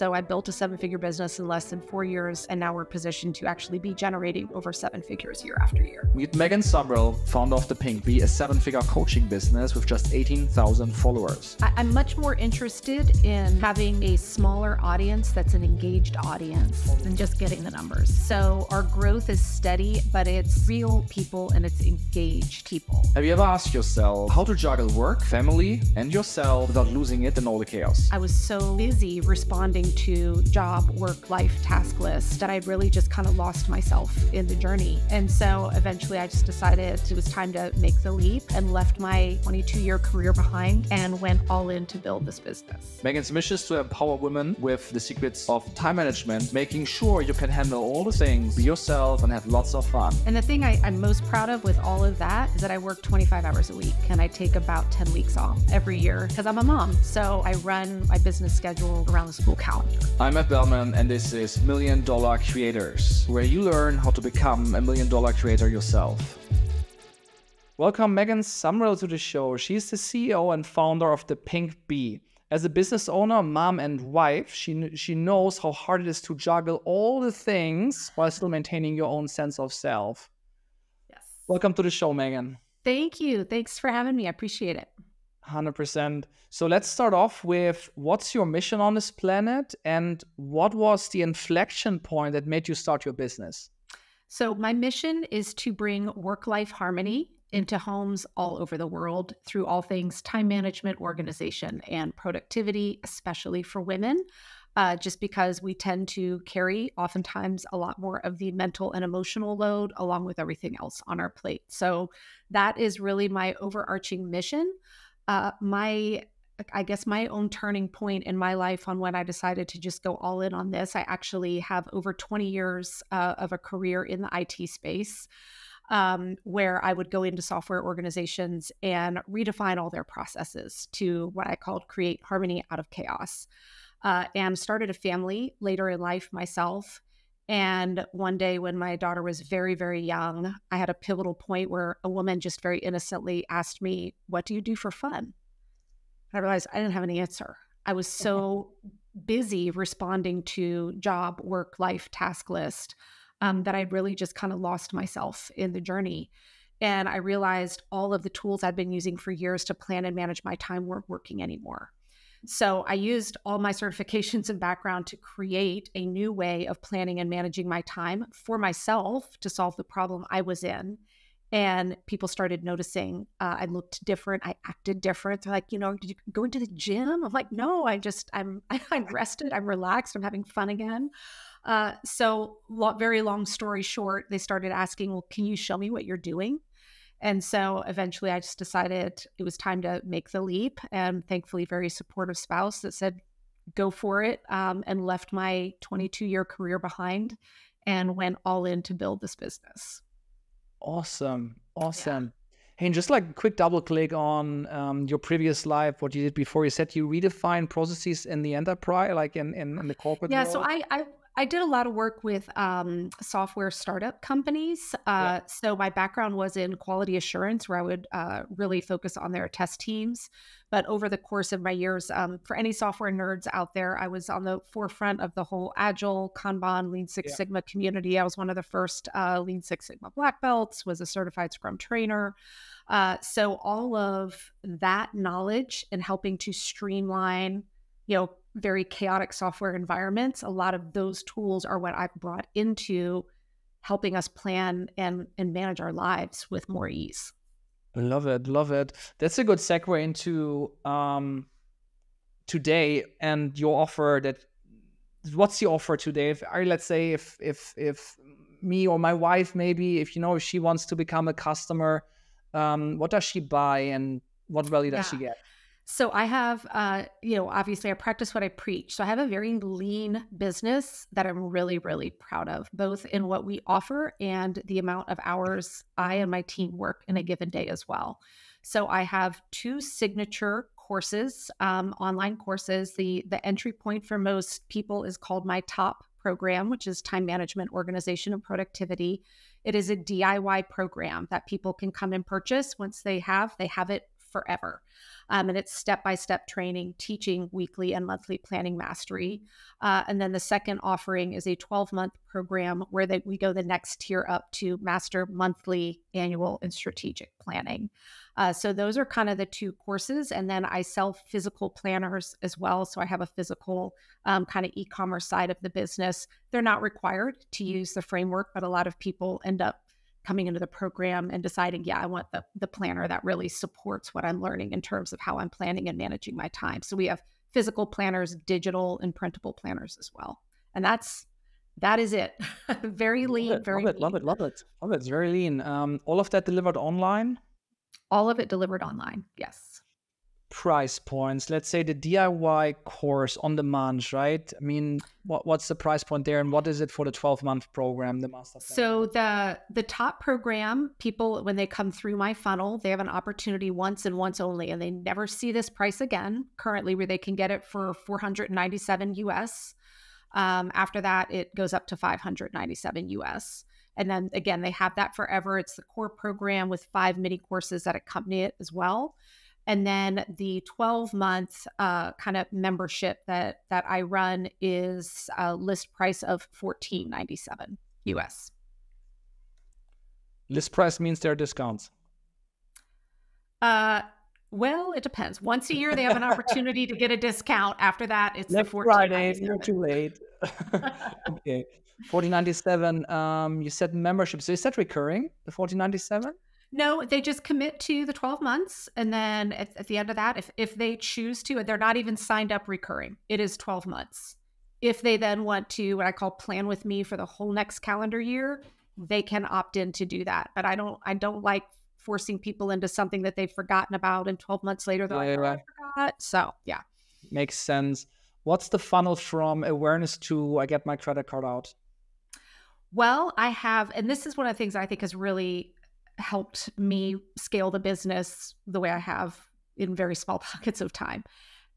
So I built a seven-figure business in less than 4 years, and now we're positioned to actually be generating over seven figures year after year. Meet Megan Sumrell, founder of The Pink Bee, a seven-figure coaching business with just 18,000 followers. I'm much more interested in having a smaller audience that's an engaged audience than just getting the numbers. So our growth is steady, but it's real people and it's engaged people. Have you ever asked yourself how to juggle work, family, and yourself without losing it in all the chaos? I was so busy responding to job, work, life task lists that I really just kind of lost myself in the journey. And so eventually I just decided it was time to make the leap and left my 22-year career behind and went all in to build this business. Megan's mission is to empower women with the secrets of time management, making sure you can handle all the things, be yourself, and have lots of fun. And the thing I'm most proud of with all of that is that I work 25 hours a week and I take about 10 weeks off every year because I'm a mom. So I run my business schedule around the school calendar. I'm Matt Bellman, and this is $1 Million Creators, where you learn how to become a $1 Million creator yourself. Welcome Megan Sumrell to the show. She's the CEO and founder of The Pink Bee. As a business owner, mom, and wife, she knows how hard it is to juggle all the things while still maintaining your own sense of self. Yes. Welcome to the show, Megan. Thank you. Thanks for having me. I appreciate it. 100%. So let's start off with, what's your mission on this planet, and what was the inflection point that made you start your business? So my mission is to bring work-life harmony into homes all over the world through all things time management, organization, and productivity, especially for women, just because we tend to carry oftentimes a lot more of the mental and emotional load along with everything else on our plate. So that is really my overarching mission. I guess my own turning point in my life on when I decided to just go all in on this. I actually have over 20 years of a career in the IT space, where I would go into software organizations and redefine all their processes to what I called create harmony out of chaos, and started a family later in life myself. And one day when my daughter was very, very young, I had a pivotal point where a woman just very innocently asked me, "What do you do for fun?" I realized I didn't have an answer. I was so busy responding to job, work, life, task list, that I really just kind of lost myself in the journey. And I realized all of the tools I'd been using for years to plan and manage my time weren't working anymore. So I used all my certifications and background to create a new way of planning and managing my time for myself to solve the problem I was in. And people started noticing I looked different. I acted different. They're like, you know, did you go into the gym? I'm like, no, I'm rested. I'm relaxed. I'm having fun again. So very long story short, they started asking, well, can you show me what you're doing? And so eventually I just decided it was time to make the leap, and thankfully very supportive spouse that said, go for it, and left my 22-year career behind and went all in to build this business. Awesome. Awesome. Yeah. Hey, and just like a quick double click on your previous life, what you did before. You said you redefined processes in the enterprise, like in the corporate world. Yeah, so I did a lot of work with software startup companies. So my background was in quality assurance, where I would really focus on their test teams. But over the course of my years, for any software nerds out there, I was on the forefront of the whole Agile, Kanban, Lean Six Sigma community. I was one of the first Lean Six Sigma black belts, was a certified Scrum trainer. So all of that knowledge and helping to streamline, you know, very chaotic software environments, a lot of those tools are what I've brought into helping us plan and manage our lives with more ease. Love it. Love it. That's a good segue into today and your offer. That what's the offer today? Let's say if me or my wife, maybe, if you know, if she wants to become a customer, what does she buy and what value does she get? So I have, you know, obviously I practice what I preach. So I have a very lean business that I'm really, really proud of, both in what we offer and the amount of hours I and my team work in a given day as well. So I have two signature courses, online courses. The entry point for most people is called my TOP program, which is Time Management, Organization, and Productivity. It is a DIY program that people can come and purchase once they have it forever. And it's step-by-step training, teaching weekly and monthly planning mastery. And then the second offering is a 12-month program where we go the next tier up to master monthly, annual, and strategic planning. So those are kind of the two courses. And then I sell physical planners as well. So I have a physical kind of e-commerce side of the business. They're not required to use the framework, but a lot of people end up coming into the program and deciding, yeah, I want the planner that really supports what I'm learning in terms of how I'm planning and managing my time. So we have physical planners, digital and printable planners as well. And that is it. Very lean. Very lean. Love it, love it, love it. Love it. It's very lean. All of that delivered online? All of it delivered online, yes. Price points, let's say the DIY course on demand, right? I mean, what's the price point there, and what is it for the 12-month program, the master plan? So the top program, people, when they come through my funnel, they have an opportunity once and once only, and they never see this price again currently, where they can get it for $497 US. After that, it goes up to $597 US. And then again, they have that forever. It's the core program with 5 mini courses that accompany it as well. And then the 12-month kind of membership that I run is a list price of $14.97 US. List price means there are discounts. Well, it depends. Once a year, they have an opportunity to get a discount. After that, it's the $14.97. Friday, you're too late. Okay, $14.97. You said membership. So is that recurring, the $14.97? No, they just commit to the 12 months. And then at the end of that, if they choose to, and they're not even signed up recurring, it is 12 months. If they then want to, what I call plan with me for the whole next calendar year, they can opt in to do that. But I don't like forcing people into something that they've forgotten about, and 12 months later, they're like, right. I forgot. So yeah. Makes sense. What's the funnel from awareness to I get my credit card out? Well, I have, and this is one of the things I think is really helped me scale the business the way I have in very small pockets of time.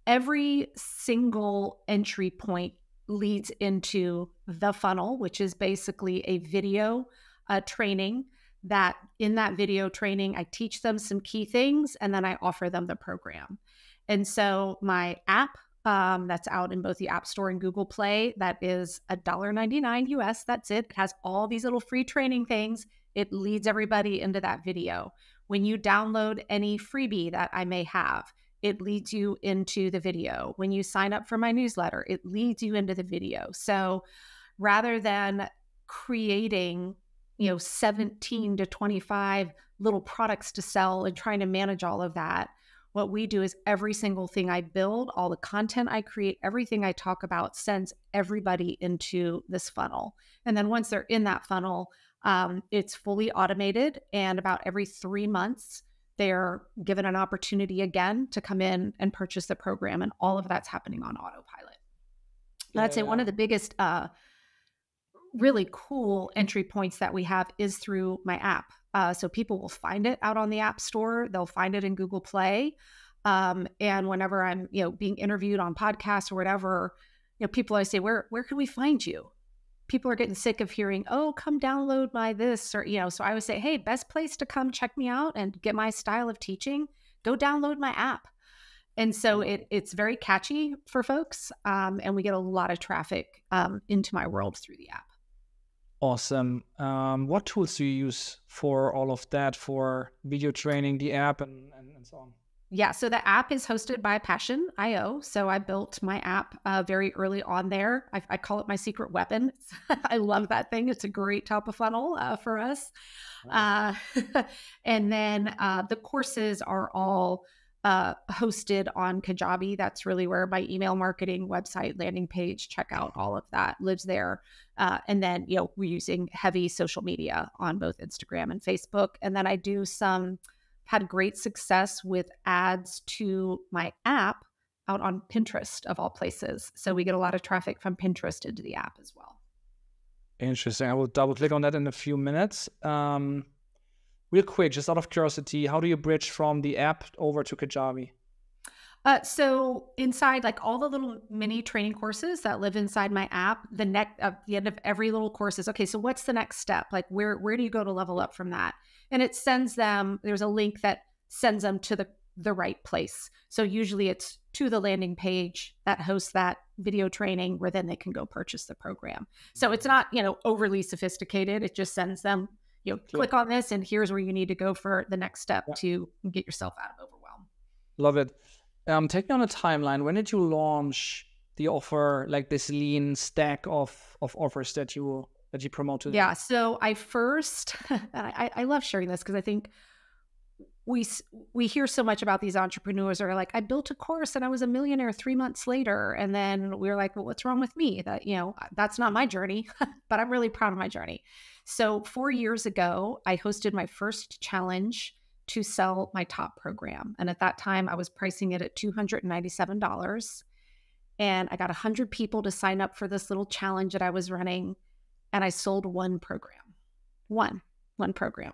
Every single entry point leads into the funnel, which is basically a video training that in that video training, I teach them some key things, and then I offer them the program. And so my app that's out in both the App Store and Google Play, that is $1.99 US. That's it. It has all these little free training things. It leads everybody into that video. When you download any freebie that I may have, it leads you into the video. When you sign up for my newsletter, it leads you into the video. So rather than creating, 17 to 25 little products to sell and trying to manage all of that, what we do is every single thing I build, all the content I create, everything I talk about sends everybody into this funnel. And then once they're in that funnel, it's fully automated, and about every 3 months, they're given an opportunity again to come in and purchase the program, and all of that's happening on autopilot. Yeah, I'd say one of the biggest really cool entry points that we have is through my app. So people will find it out on the App Store. They'll find it in Google Play. And whenever I'm being interviewed on podcasts or whatever, people always say, where can we find you? People are getting sick of hearing, oh, come download my this, or, so I always say, hey, best place to come check me out and get my style of teaching, go download my app. And so it's very catchy for folks. And we get a lot of traffic into my world through the app. Awesome. What tools do you use for all of that, for video training, the app and so on? Yeah, so the app is hosted by Passion.io. So I built my app very early on there. I call it my secret weapon. I love that thing. It's a great top of funnel for us. Wow. And then the courses are all hosted on Kajabi. That's really where my email marketing, website, landing page, checkout, all of that lives there. And then, we're using heavy social media on both Instagram and Facebook. And then I do some... had great success with ads to my app out on Pinterest, of all places. So we get a lot of traffic from Pinterest into the app as well. Interesting. I will double click on that in a few minutes. Real quick, just out of curiosity, how do you bridge from the app over to Kajabi? So inside, all the little mini training courses that live inside my app, the end of every little course is, okay, so what's the next step? Where do you go to level up from that? And it sends them, there's a link that sends them to the the right place. So usually it's to the landing page that hosts that video training where then they can go purchase the program. So it's not, you know, overly sophisticated. It just sends them, you know, sure, click on this and here's where you need to go for the next step, yeah, to get yourself out of overwhelm. Love it. Take me on a timeline. When did you launch the offer, like this lean stack of offers that you promote to them? Yeah. So I first, I love sharing this because I think we hear so much about these entrepreneurs who are like, I built a course and I was a millionaire 3 months later. And then we were like, well, what's wrong with me? That, you know, that's not my journey, but I'm really proud of my journey. So 4 years ago, I hosted my first challenge to sell my top program. And at that time I was pricing it at $297. And I got 100 people to sign up for this little challenge that I was running. And I sold one program, one program.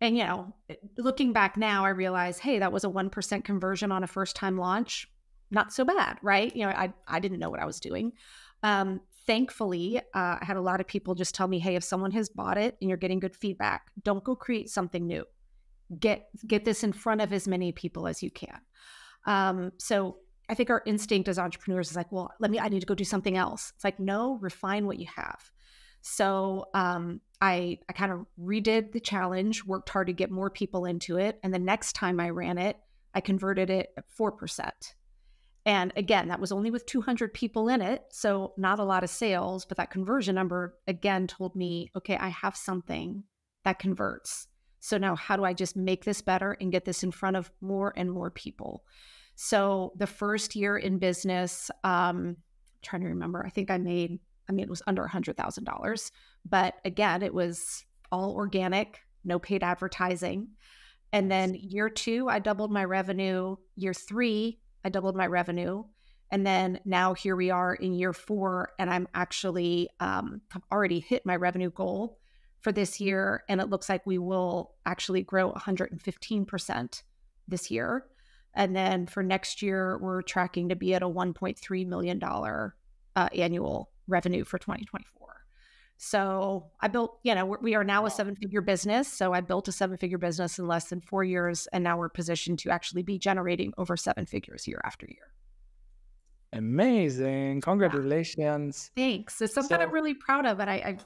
And, you know, looking back now, I realize, hey, that was a 1% conversion on a first-time launch. Not so bad, right? You know, I didn't know what I was doing. Thankfully, I had a lot of people just tell me, hey, if someone has bought it and you're getting good feedback, don't go create something new. Get this in front of as many people as you can. So I think our instinct as entrepreneurs is like, well, I need to go do something else. It's like, no, refine what you have. So I kind of redid the challenge, worked hard to get more people into it. And the next time I ran it, I converted it at 4%. And again, that was only with 200 people in it. So not a lot of sales, but that conversion number again told me, okay, I have something that converts. So now how do I just make this better and get this in front of more and more people? So the first year in business, I'm trying to remember, I think it was under $100,000, but again, it was all organic, no paid advertising. And then year two, I doubled my revenue. Year three, I doubled my revenue. And then now here we are in year four, and I'm actually, I've already hit my revenue goal for this year. And it looks like we will actually grow 115% this year. And then for next year, we're tracking to be at a $1.3 million annual revenue for 2024. So I built, you know, we are now a seven-figure business. So I built a seven-figure business in less than 4 years, and now we're positioned to actually be generating over seven figures year after year. Amazing. Congratulations. Yeah. Thanks. It's something I'm really proud of. And I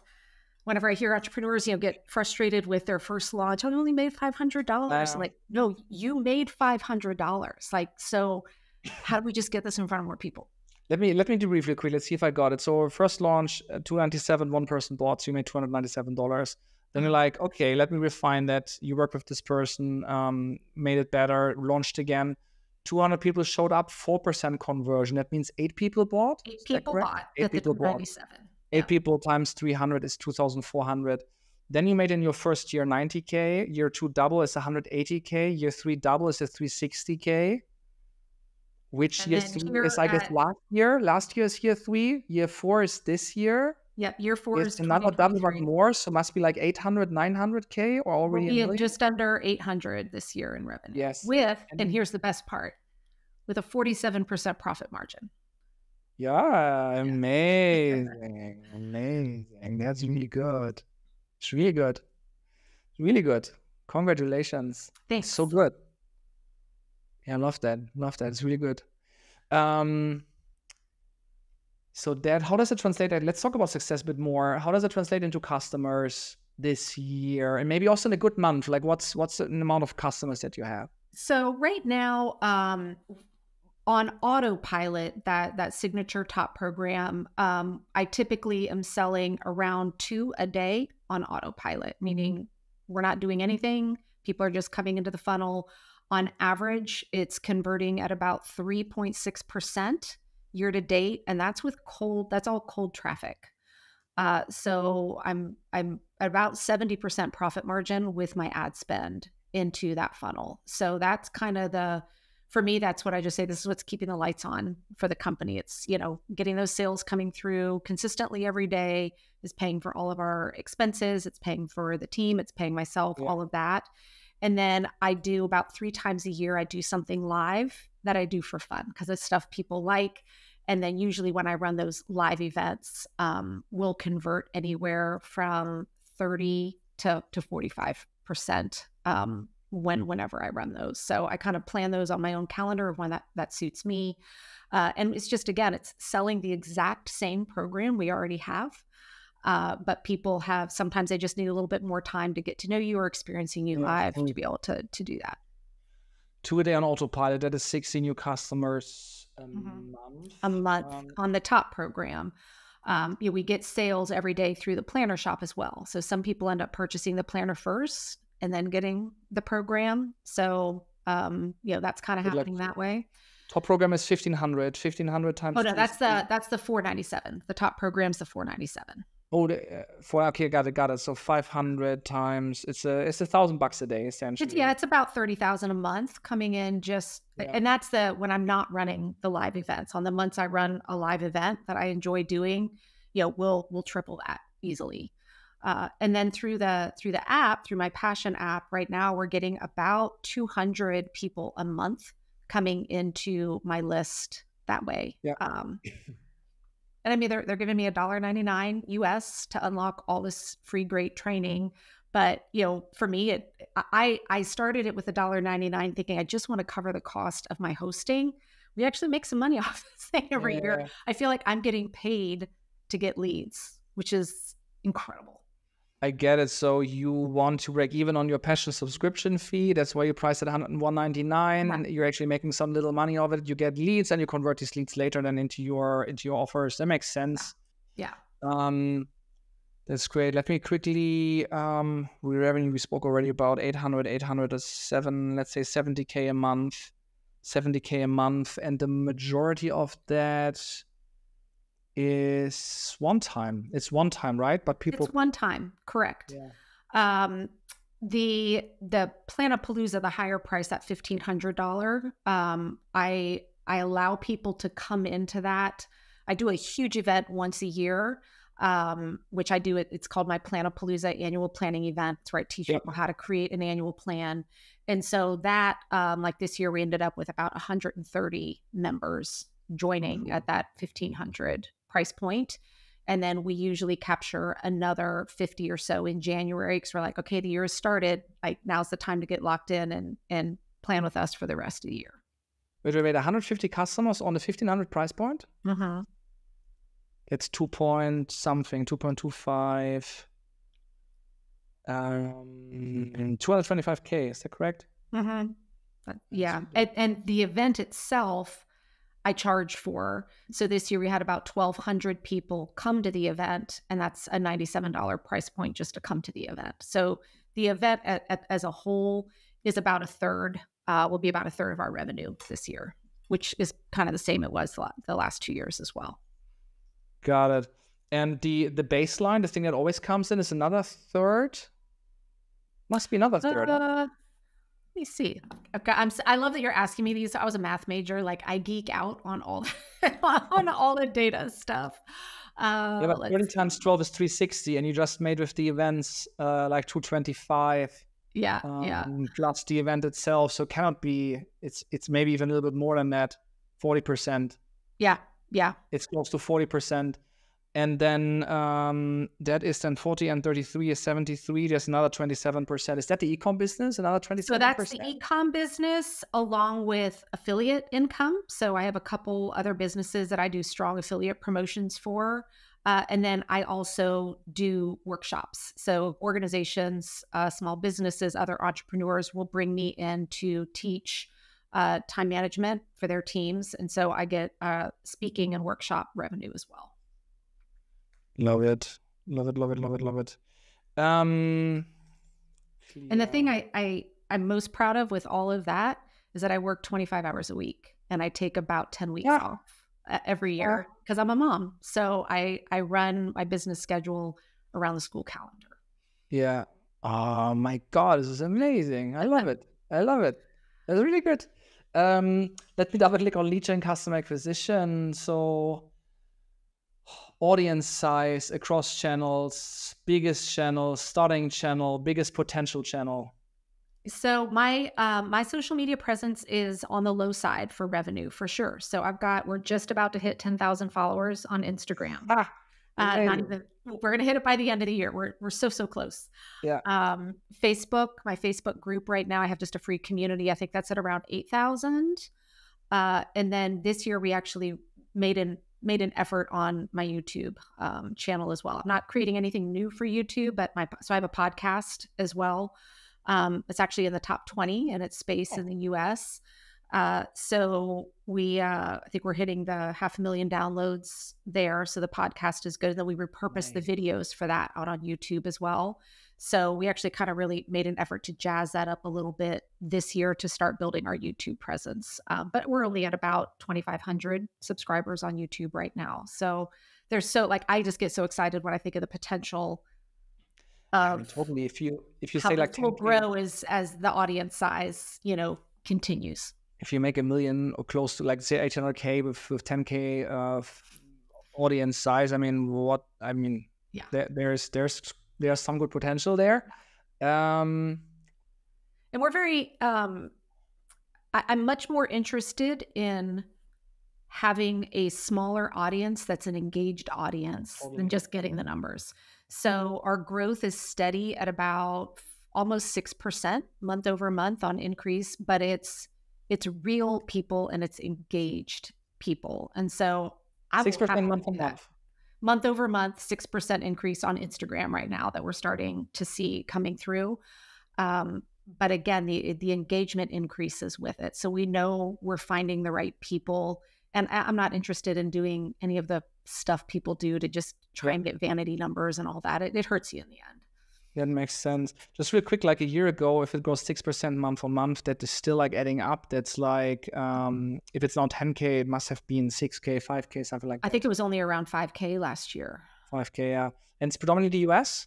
whenever I hear entrepreneurs, you know, get frustrated with their first launch, I only made $500. I'm like, no, you made $500. Like, so how do we just get this in front of more people? Let me debrief real quick. Let's see if I got it. So first launch, 297, one person bought, so you made $297. Then you're like, okay, let me refine that. You work with this person, made it better, launched again. 200 people showed up, 4% conversion. That means 8 people bought? 8 people bought. 8 people bought. 8 people times 300 is 2,400. Then you made in your first year 90K. Year 2 double is 180K. Year 3 double is a 360K. Which year is, I guess, last year. Last year is year 3. Year 4 is this year. Yeah, year 4 is another double one more. So must be like 800, 900K or already. We'll be just under 800 this year in revenue. Yes. With, and here's the best part, with a 47% profit margin. Yeah, amazing. Amazing. That's really good. It's really good. Really good. Congratulations. Thanks. So good. Yeah, I love that. Love that. It's really good. So that, how does it translate? Let's talk about success a bit more. How does it translate into customers this year? And maybe also in a good month, like what's an amount of customers that you have? So right now, on autopilot, that signature top program, I typically am selling around 2 a day on autopilot, meaning we're not doing anything. People are just coming into the funnel. On average, it's converting at about 3.6% year to date, and that's with cold. That's all cold traffic. So I'm at about 70% profit margin with my ad spend into that funnel. So that's kind of the. For me, that's what I just say, this is what's keeping the lights on for the company. It's, you know, getting those sales coming through consistently every day is paying for all of our expenses. It's paying for the team. It's paying myself, all of that. And then I do about 3 times a year, I do something live that I do for fun because it's stuff people like. And then usually when I run those live events, we'll convert anywhere from 30 to 45%. whenever I run those. So I kind of plan those on my own calendar of when that suits me. And it's just, again, it's selling the exact same program we already have. But people have, sometimes they just need a little bit more time to get to know you or experiencing you live to be able to do that. 2 a day on autopilot, that is 60 new customers a month. A month on the top program. You know, we get sales every day through the planner shop as well. So some people end up purchasing the planner first and then getting the program. So, you know, that's kind of happening that way. Top program is 1,500 times. Oh no, that's the 497. The top program's the 497. Oh, okay, got it. So 500 times, it's $1,000 a day essentially. It's about 30,000 a month coming in just, and that's when I'm not running the live events. On the months I run a live event that I enjoy doing, you know, we'll triple that easily. And then through the app, through my Passion app, right now we're getting about 200 people a month coming into my list that way. Yeah. And I mean, they're giving me $1.99 US to unlock all this free, great training. But, you know, for me, I started it with $1.99 thinking I just want to cover the cost of my hosting. We actually make some money off this thing every year. I feel like I'm getting paid to get leads, which is incredible. I get it. So you want to break even on your Passion subscription fee. That's why you price it at $199, and you're actually making some little money of it. You get leads, and you convert these leads later then into your offers. That makes sense. Yeah. That's great. Let me quickly revenue. We spoke already about 800 is 7. Let's say 70K a month. 70K a month, and the majority of that is one time, right? But people, it's one time, correct? Yeah. The Planapalooza, the higher price, that $1,500, I allow people to come into that. I do a huge event once a year, which I do it. It's called my Planapalooza annual planning event. It's where I teach people how to create an annual plan. And so that, like this year, we ended up with about 130 members joining at that $1,500 price point. And then we usually capture another 50 or so in January, because we're like, okay, the year has started. Like, now's the time to get locked in and plan with us for the rest of the year. Wait, 150 customers on the $1,500 price point? Mm-hmm. It's 2.25, 225K, is that correct? Mm-hmm. Yeah. And the event itself, I charge for. So this year we had about 1,200 people come to the event, and that's a $97 price point just to come to the event. So the event as a whole is about will be about a third of our revenue this year, which is kind of the same it was the last 2 years as well. Got it. And the baseline, the thing that always comes in, is another third? Must be another third. Let me see. Okay, I love that you're asking me these. I was a math major. Like, I geek out on all the data stuff. But 30 times 12 is 360, and you just made with the events like 225. Yeah, plus the event itself, so it cannot be. It's maybe even a little bit more than that. 40%. Yeah. It's close to 40%. And then that is then 40 and 33 is 73. There's another 27%. Is that the e-com business? Another 27%? So that's the e-com business along with affiliate income. So I have a couple other businesses that I do strong affiliate promotions for. And then I also do workshops. So organizations, small businesses, other entrepreneurs will bring me in to teach time management for their teams. And so I get speaking and workshop revenue as well. Love it. And the thing I'm most proud of with all of that is that I work 25 hours a week, and I take about 10 weeks off every year because I'm a mom. So I run my business schedule around the school calendar. Yeah. Oh my God, this is amazing. I love it. That's really good. Let me double click on lead gen customer acquisition. So audience size across channels, biggest channel, starting channel, biggest potential channel. So my social media presence is on the low side for revenue for sure. So we're just about to hit 10,000 followers on Instagram. Not even, we're going to hit it by the end of the year. We're so close. Yeah. Facebook, my Facebook group right now, I have just a free community. I think that's at around 8,000. And then this year we actually made an effort on my YouTube channel as well. I'm not creating anything new for YouTube, but so I have a podcast as well. It's actually in the top 20 and it's based in the US. So we, I think we're hitting the 500,000 downloads there. So the podcast is good. And then we repurpose the videos for that out on YouTube as well. So we actually kind of really made an effort to jazz that up a little bit this year to start building our YouTube presence. But we're only at about 2,500 subscribers on YouTube right now. So there's I just get so excited when I think of the potential of totally. If you say like will grow as the audience size, continues. If you make a million or close to say 800K with 10K audience size, yeah, there's some good potential there. And we're very, I'm much more interested in having a smaller audience that's an engaged audience than just getting the numbers. So our growth is steady at about almost 6% month over month on increase, but it's real people and it's engaged people. And so I 6% month over month, 6% increase on Instagram right now that we're starting to see coming through. But again, the engagement increases with it. So we know we're finding the right people. And I'm not interested in doing any of the stuff people do to just try and get vanity numbers and all that. It hurts you in the end. That makes sense. Just real quick, like a year ago, if it grows 6% month on month, that is still adding up. That's if it's now 10K, it must have been 6K, 5K, something like that. I think it was only around 5K last year. 5K, yeah. And it's predominantly the US?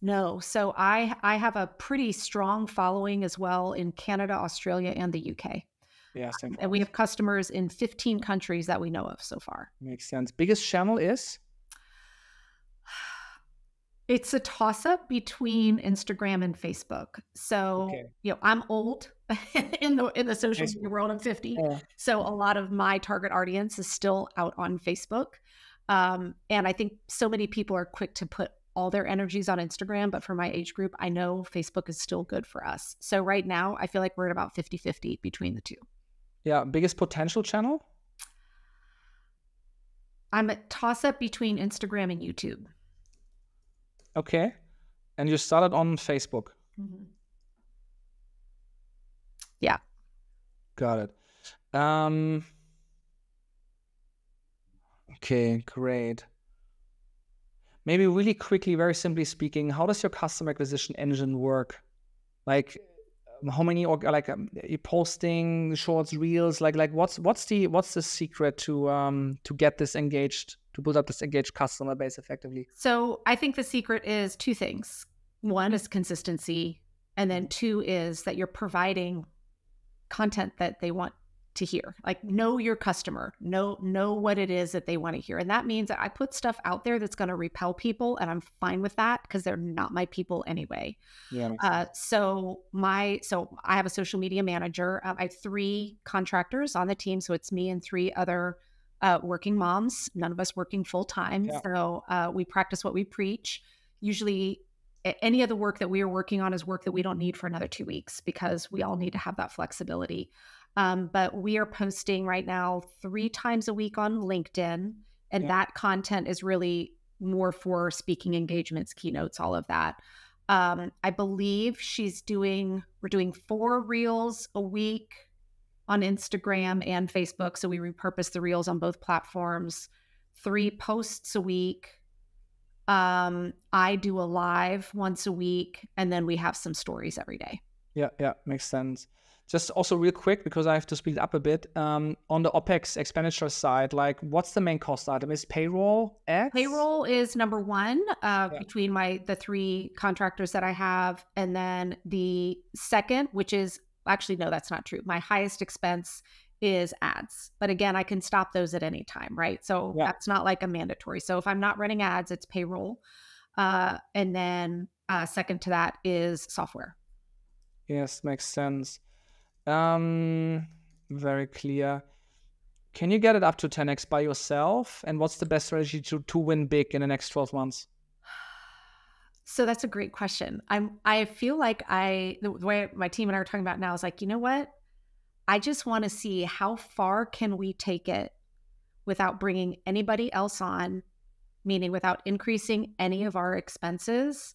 No. So I have a pretty strong following as well in Canada, Australia, and the UK. Yeah, same. And we have customers in 15 countries that we know of so far. Makes sense. Biggest channel is? It's a toss-up between Instagram and Facebook. So, I'm old in the social media world. I'm 50. Yeah. So a lot of my target audience is still out on Facebook. And I think so many people are quick to put all their energies on Instagram. But for my age group, I know Facebook is still good for us. So right now, I feel like we're at about 50-50 between the two. Yeah. Biggest potential channel? I'm a toss-up between Instagram and YouTube. Okay. And you started on Facebook. Mm-hmm. Yeah. Got it. Okay, great. Maybe really quickly, very simply speaking, how does your customer acquisition engine work? How many, you're posting shorts, reels, what's the secret to get this engaged, to build up this engaged customer base effectively? So I think the secret is two things. One is consistency. And then two is that you're providing content that they want to hear, know your customer, know what it is that they want to hear. And that means that I put stuff out there that's going to repel people, and I'm fine with that because they're not my people anyway. Yeah. So I have a social media manager. I have 3 contractors on the team. So it's me and 3 other working moms, none of us working full time. Yeah. So we practice what we preach. Usually any of the work that we are working on is work that we don't need for another 2 weeks because we all need to have that flexibility. But we are posting right now 3 times a week on LinkedIn, and that content is really more for speaking engagements, keynotes, all of that. I believe we're doing 4 reels a week on Instagram and Facebook. So we repurpose the reels on both platforms, 3 posts a week. I do a live once a week, and then we have some stories every day. Yeah, makes sense. Just also real quick, because I have to speed up a bit, on the OPEX expenditure side, what's the main cost item? Is payroll X? Payroll is number 1 between the 3 contractors that I have. And then the second, which is, actually, no, that's not true. My highest expense is ads. But again, I can stop those at any time, right? So that's not a mandatory. So if I'm not running ads, it's payroll. And then second to that is software. Yes, makes sense. Very clear. Can you get it up to 10x by yourself? And what's the best strategy to win big in the next 12 months? So that's a great question. I feel like the way my team and I are talking about now is like, you know what? I just want to see how far can we take it without bringing anybody else on, meaning without increasing any of our expenses,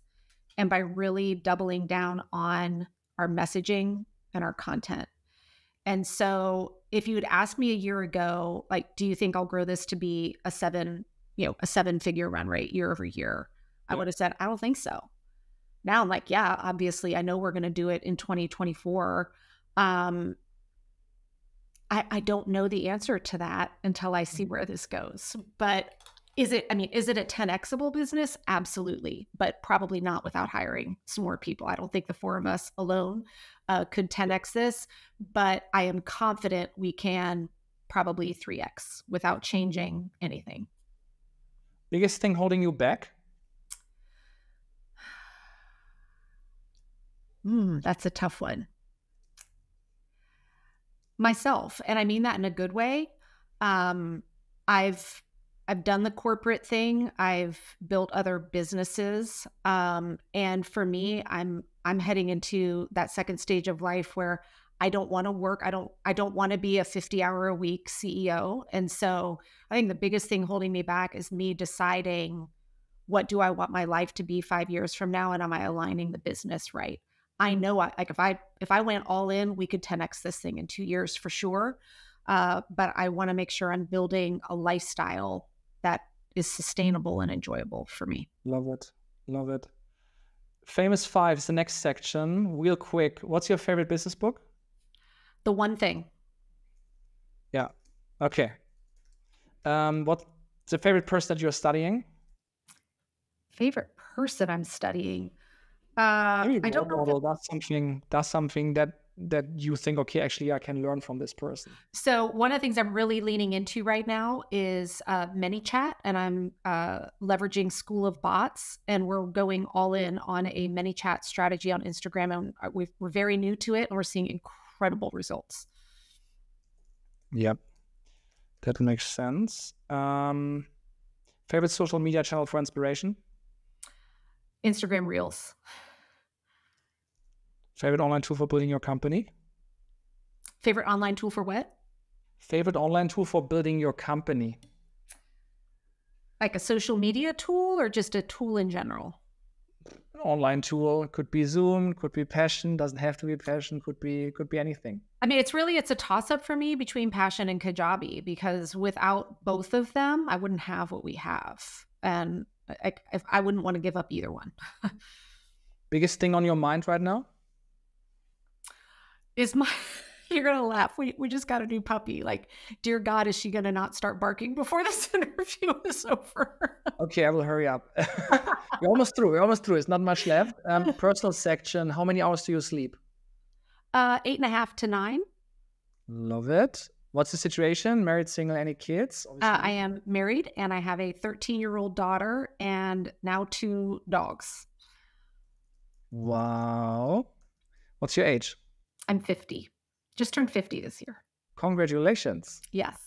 and by really doubling down on our messaging and our content. And so if you had asked me a year ago, like, do you think I'll grow this to be a seven-figure run rate year over year? I would have said, I don't think so. Now I'm like, yeah, obviously I know we're going to do it in 2024. I don't know the answer to that until I see where this goes. But is it a 10xable business? Absolutely. But probably not without hiring some more people. I don't think the four of us alone could 10x this, but I am confident we can probably 3x without changing anything. Biggest thing holding you back? That's a tough one. Myself, and I mean that in a good way. I've done the corporate thing. I've built other businesses, and for me, I'm heading into that second stage of life where I don't want to work. I don't want to be a 50-hour-a-week CEO. And so I think the biggest thing holding me back is me deciding, what do I want my life to be 5 years from now, and am I aligning the business right? I know, if I went all in, we could 10x this thing in 2 years for sure. But I want to make sure I'm building a lifestyle that is sustainable and enjoyable for me. Love it. Love it. Famous Five is the next section. Real quick, what's your favorite business book? The One Thing. Yeah. Okay. What's the favorite person that you're studying? Favorite person I'm studying? I don't know. Model, that's something that you think, okay, actually I can learn from this person. So one of the things I'm really leaning into right now is ManyChat, and I'm leveraging School of Bots, and we're going all in on a ManyChat strategy on Instagram, and we're very new to it, and we're seeing incredible results. Yep, that makes sense. Favorite social media channel for inspiration? Instagram Reels. Favorite online tool for building your company? Favorite online tool for what? Favorite online tool for building your company. Like a social media tool or just a tool in general? An online tool. Could be Zoom, could be Passion, doesn't have to be Passion, could be anything. I mean, it's a toss-up for me between Passion and Kajabi, because without both of them, I wouldn't have what we have. And I wouldn't want to give up either one. Biggest thing on your mind right now? You're going to laugh. We just got a new puppy. Like, dear God, is she going to not start barking before this interview is over? Okay, I will hurry up. We're almost through. It's not much left. Personal section. How many hours do you sleep? 8.5 to 9. Love it. What's the situation? Married, single, any kids? I am married, and I have a 13-year-old daughter and now 2 dogs. Wow. What's your age? I'm 50. Just turned 50 this year. Congratulations. Yes.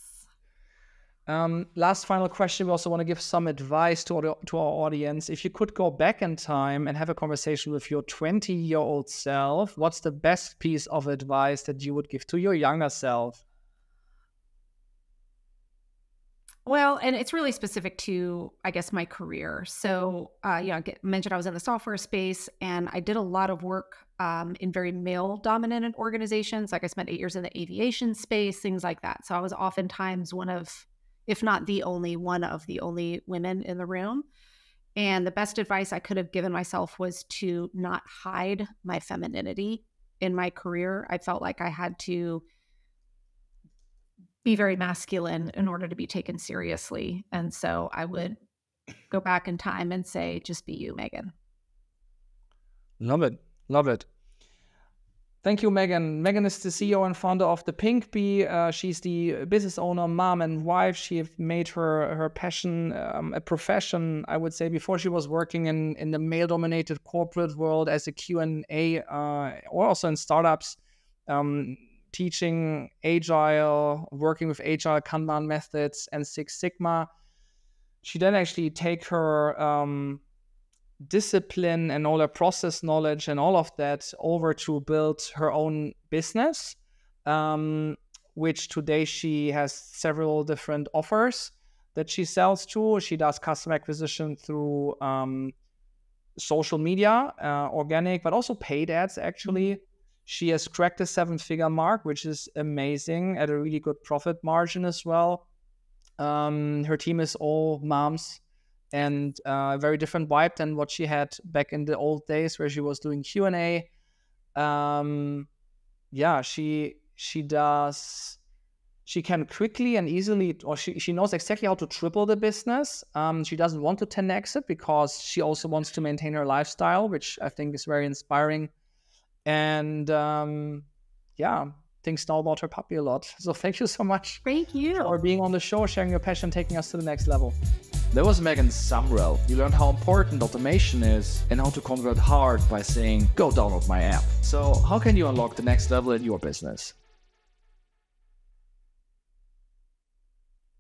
Last final question. We also want to give some advice to our audience. If you could go back in time and have a conversation with your 20-year-old self, what's the best piece of advice that you would give to your younger self? Well, and it's really specific to, I guess, my career. So, I mentioned I was in the software space, and I did a lot of work in very male-dominated organizations. Like, I spent 8 years in the aviation space, things like that. So I was oftentimes one of, if not the only, one of the only women in the room. And the best advice I could have given myself was to not hide my femininity in my career. I felt like I had to be very masculine in order to be taken seriously. And so I would go back in time and say, just be you, Megan. Love it. Love it. Thank you, Megan. Megan is the CEO and founder of The Pink Bee. She's the business owner, mom, and wife. She made her passion a profession, I would say. Before, she was working in the male-dominated corporate world as a Q&A, or also in startups. teaching Agile, working with Agile, Kanban methods, and Six Sigma. She then actually take her discipline and all her process knowledge and all of that over to build her own business, which today she has several different offers that she sells to. She does customer acquisition through social media, organic, but also paid ads, actually. She has cracked the 7-figure mark, which is amazing, at a really good profit margin as well. Her team is all moms, and very different vibe than what she had back in the old days where she was doing Q&A. Yeah, she can quickly and easily, or she knows exactly how to triple the business. She doesn't want to 10x it because she also wants to maintain her lifestyle, which I think is very inspiring. And yeah, things know about her puppy a lot. So thank you so much. Thank you. For being on the show, sharing your passion, taking us to the next level. That was Megan Sumrell. You learned how important automation is and how to convert hard by saying, go download my app. So how can you unlock the next level in your business?